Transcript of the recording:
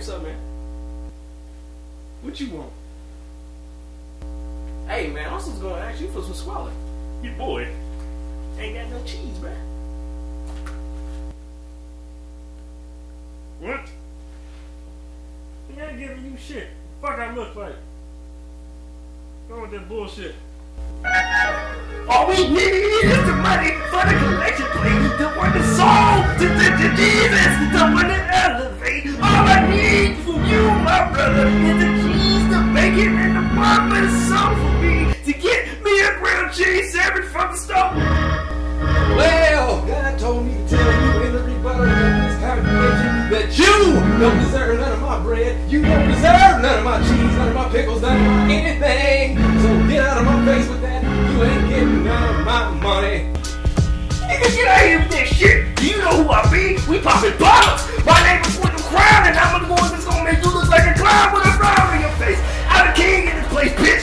what's up, man? What you want? Hey, man, I was just gonna ask you for some swallow. Your boy ain't got no cheese, man. What? He ain't giving you shit. The fuck I look like? Go with that bullshit. All we need is the money for the collection plate. The word is sold to the Jesus. The money elevate. All I need from you, my brother, is the cheese, the bacon, and the bun. But it's all for me to get me a grilled cheese sandwich from the store. Well, God told me to tell you in the rebuttal of this congregation that you don't deserve none of my bread. You don't deserve none of my cheese, none of my pickles, none of my anything. So get out of my face with that. You ain't getting none of my money. Nigga, get out of here with that shit. Do you know who I be? We poppin' bottles. My name is William Crown, and I'm the one that's gonna make you look like a clown with a frown on your face. I'm the king in this place, bitch.